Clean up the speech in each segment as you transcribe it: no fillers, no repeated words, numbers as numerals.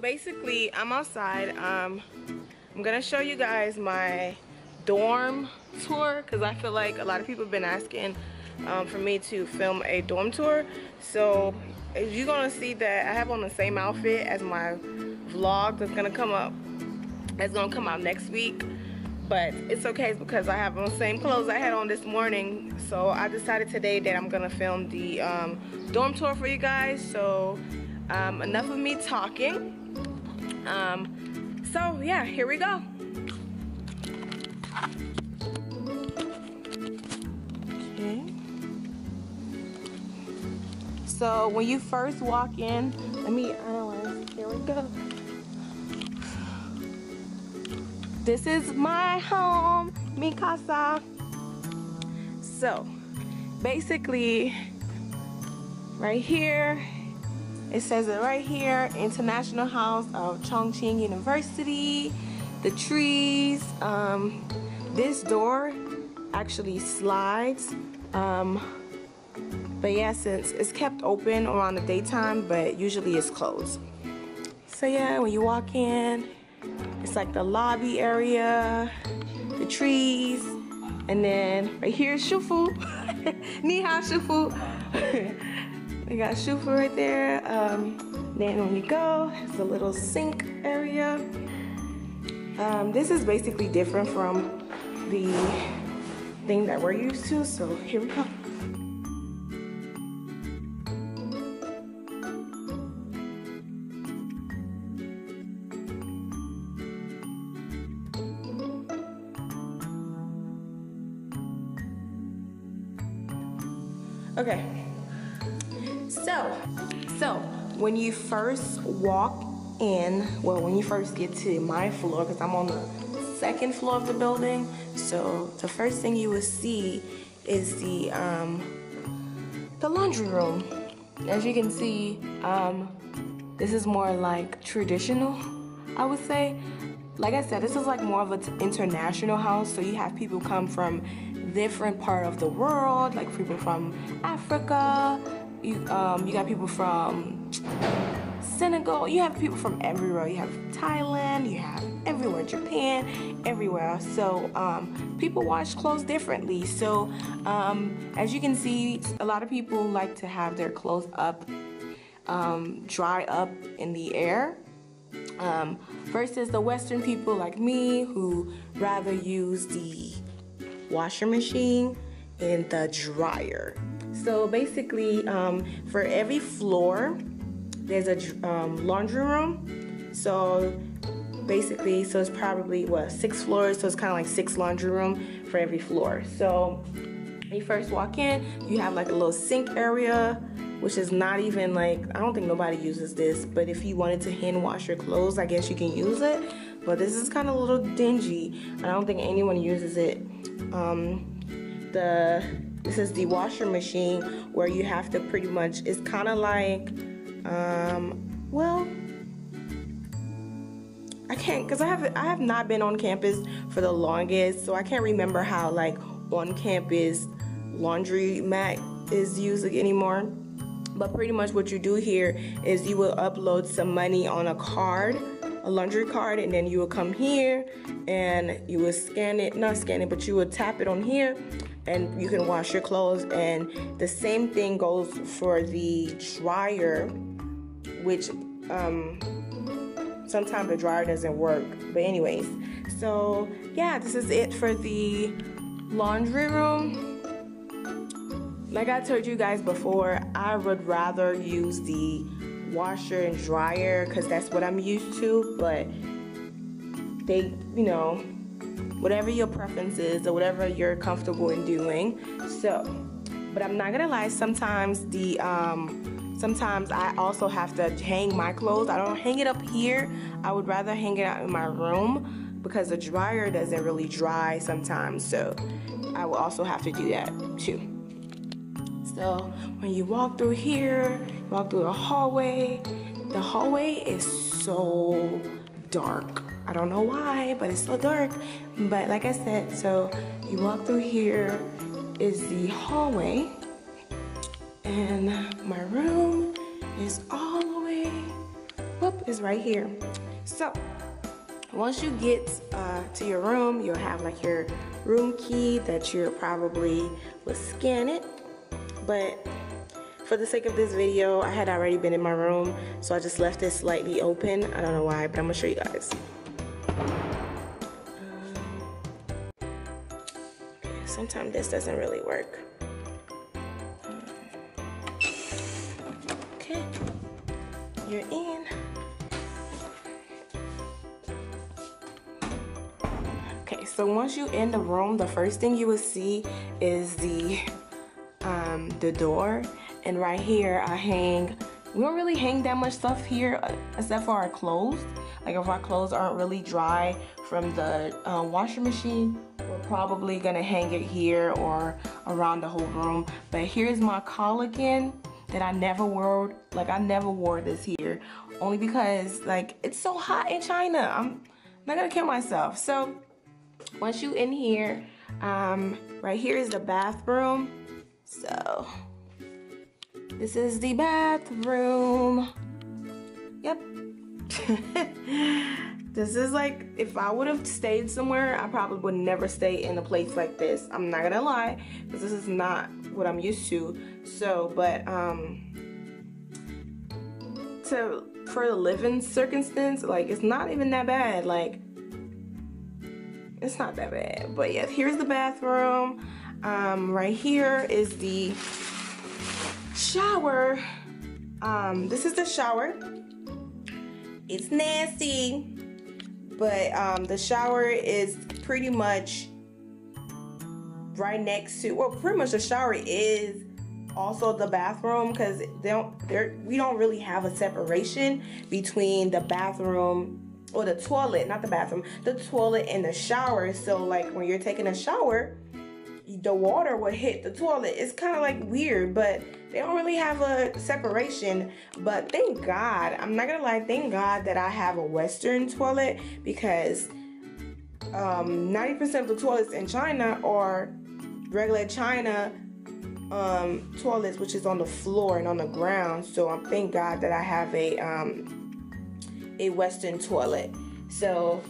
So basically, I'm outside. I'm gonna show you guys my dorm tour because I feel like a lot of people have been asking for me to film a dorm tour. So you're gonna see that I have on the same outfit as my vlog that's gonna come up. That's gonna come out next week. But it's okay because I have on the same clothes I had on this morning. So I decided today that I'm gonna film the dorm tour for you guys. So enough of me talking. So yeah, here we go. Okay. So when you first walk in, here we go. This is my home, mi casa. So basically, right here, it says it right here, International House of Chongqing University, the trees. This door actually slides. But yeah, since it's kept open around the daytime, but usually it's closed. So yeah, when you walk in, it's like the lobby area, the trees, and then right here is Shufu. Ni hao, Shufu. We got Shufu right there. Then when you go, it's a little sink area. This is basically different from the thing that we're used to, so here we go. Okay, so when you first walk in, well, when you first get to my floor, because I'm on the second floor of the building, so the first thing you will see is the laundry room. As you can see, this is more like traditional, I would say. Like I said, this is like more of an international house, so you have people come from different part of the world, like people from Africa, you got people from Senegal, you have people from everywhere, you have Thailand, you have everywhere, Japan, everywhere. So people wash clothes differently. So as you can see, a lot of people like to have their clothes up, dry up in the air. Versus the Western people like me, who rather use the washer machine and the dryer. So basically, for every floor, there's a laundry room. So basically, so it's probably, what, 6 floors, so it's kind of like 6 laundry room for every floor. So when you first walk in, you have like a little sink area, which is not even like, I don't think nobody uses this, but if you wanted to hand wash your clothes, I guess you can use it. But this is kind of a little dingy. I don't think anyone uses it. This is the washer machine, where you have to pretty much, it's kind of like, well, I can't, because I have not been on campus for the longest, so I can't remember how like on campus laundry mat is used anymore. But pretty much what you do here is you will upload some money on a card, a laundry card, and then you will come here and you will scan it, not scan it, but you will tap it on here and you can wash your clothes. And the same thing goes for the dryer, which sometimes the dryer doesn't work. But anyways, so yeah, this is it for the laundry room. Like I told you guys before, I would rather use the washer and dryer because that's what I'm used to, but they, you know, whatever your preference is or whatever you're comfortable in doing. So, but I'm not gonna lie, sometimes the, sometimes I also have to hang my clothes. I don't hang it up here. I would rather hang it out in my room because the dryer doesn't really dry sometimes, so I will also have to do that too. So when you walk through here, walk through the hallway is so dark. I don't know why, but it's so dark. But like I said, so you walk through here is the hallway, and my room is all the way, whoop, is right here. So once you get to your room, you'll have like your room key that you probably will scan it. But for the sake of this video, I had already been in my room, so I just left it slightly open. I don't know why, but I'm gonna show you guys. Sometimes this doesn't really work. Okay, you're in. So once you in the room, the first thing you will see is the door. And right here, we don't really hang that much stuff here except for our clothes. Like if our clothes aren't really dry from the washing machine, we're probably gonna hang it here or around the whole room. But here's my cardigan that I never wore. Like I never wore this here, only because like it's so hot in China. I'm not gonna kill myself. So once you in here, right here is the bathroom. So this is the bathroom. Yep. This is like, if I would have stayed somewhere, I probably would never stay in a place like this. I'm not gonna lie, because this is not what I'm used to. So, but for the living circumstance, like it's not even that bad. Like it's not that bad. But yeah, here's the bathroom. Right here is the shower. This is the shower. It's nasty, but the shower is pretty much right next to, well, pretty much the shower is also the bathroom, because we don't really have a separation between the bathroom or the toilet, not the bathroom, the toilet and the shower. So like when you're taking a shower, the water will hit the toilet. It's kind of like weird, but they don't really have a separation. But thank God, I'm not gonna lie, thank God that I have a Western toilet, because 90% of the toilets in China are regular China toilets, which is on the floor and on the ground. So I'm thank God that I have a Western toilet. So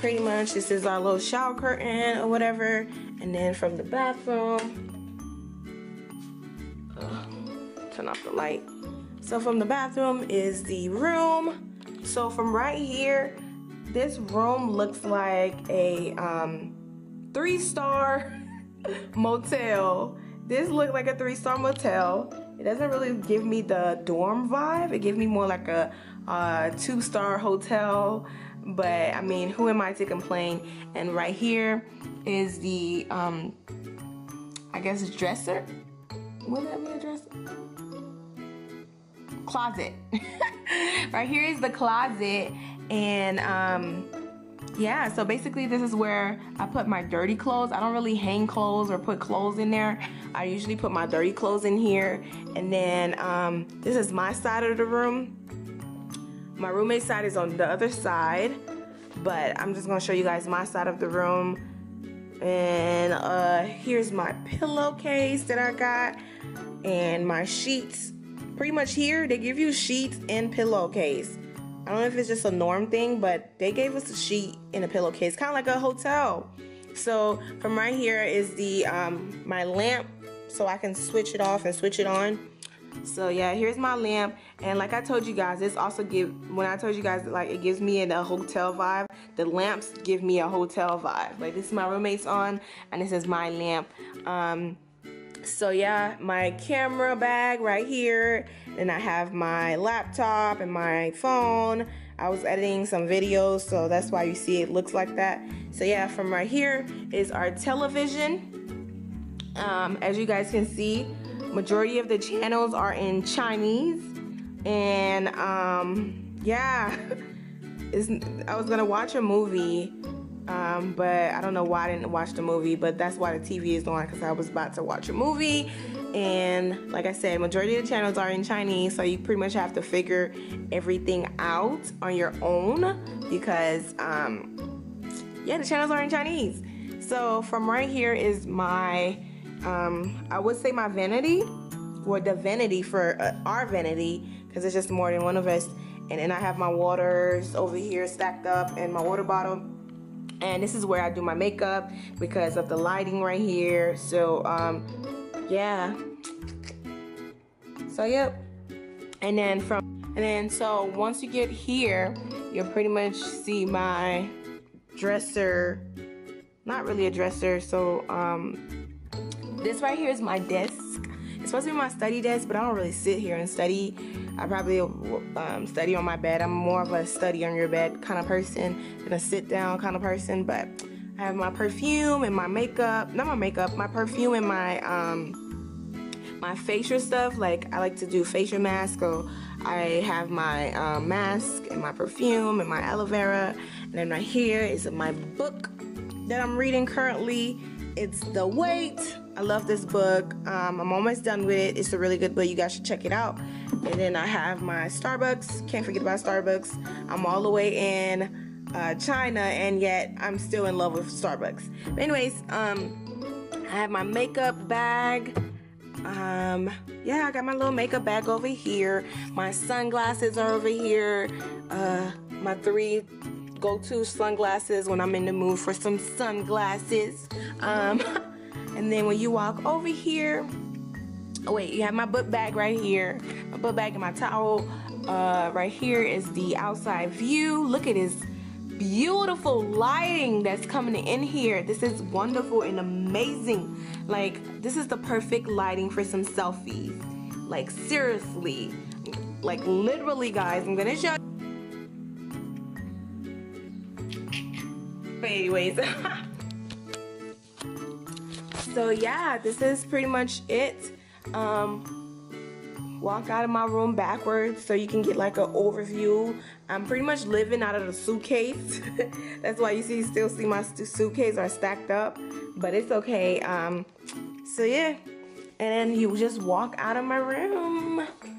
pretty much this is our little shower curtain or whatever. And then from the bathroom, turn off the light. So from the bathroom is the room. So from right here, this room looks like a 3-star motel. This looks like a 3-star motel. It doesn't really give me the dorm vibe. It gives me more like a 2-star hotel, but I mean, who am I to complain? And right here is the I guess dresser. Would that be a dresser? Closet. Right here is the closet, and yeah, so basically this is where I put my dirty clothes. I don't really hang clothes or put clothes in there. I usually put my dirty clothes in here. And then this is my side of the room. My roommate's side is on the other side, but I'm just gonna show you guys my side of the room. And here's my pillowcase that I got, and my sheets. Pretty much here, they give you sheets and pillowcase. I don't know if it's just a norm thing, but they gave us a sheet and a pillowcase, kind of like a hotel. So from right here is the my lamp, so I can switch it off and switch it on. So yeah, here's my lamp, and like I told you guys, this also when I told you guys, like, it gives me a hotel vibe. The lamps give me a hotel vibe. Like, this is my roommate's on, and this is my lamp. So yeah, my camera bag right here, and I have my laptop and my phone. I was editing some videos, so that's why you see it looks like that. So yeah, from right here is our television. As you guys can see, majority of the channels are in Chinese, and yeah, I was gonna watch a movie, but I don't know why I didn't watch the movie, but that's why the TV is on, because I was about to watch a movie. And like I said, majority of the channels are in Chinese, so you pretty much have to figure everything out on your own, because yeah, the channels are in Chinese. So from right here is my I would say my vanity, or the vanity for our vanity, because it's just more than one of us. And then I have my waters over here stacked up and my water bottle. And this is where I do my makeup because of the lighting right here. So, yeah. So, yep. And then once you get here, you'll pretty much see my dresser. Not really a dresser. So, this right here is my desk. It's supposed to be my study desk, but I don't really sit here and study. I probably study on my bed. I'm more of a study on your bed kind of person than a sit down kind of person. But I have my perfume and my makeup. Not my makeup, my perfume and my my facial stuff. Like I like to do facial masks. So I have my mask and my perfume and my aloe vera. And then right here is my book that I'm reading currently. It's The Weight. I love this book. I'm almost done with it. It's a really good book. You guys should check it out. And then I have my Starbucks. Can't forget about Starbucks. I'm all the way in China, and yet I'm still in love with Starbucks. But anyways, I have my makeup bag. Yeah, I got my little makeup bag over here. My sunglasses are over here. My three go-to sunglasses when I'm in the mood for some sunglasses. And then when you walk over here, oh wait, you have my book bag right here. My book bag and my towel. Right here is the outside view. Look at this beautiful lighting that's coming in here. This is wonderful and amazing. Like, this is the perfect lighting for some selfies. Like, seriously. Like, literally, guys, I'm gonna show you. But anyways. So yeah, this is pretty much it. Walk out of my room backwards so you can get like an overview. I'm pretty much living out of the suitcase. That's why you still see my suitcase are stacked up, but it's okay. So yeah, and then you just walk out of my room.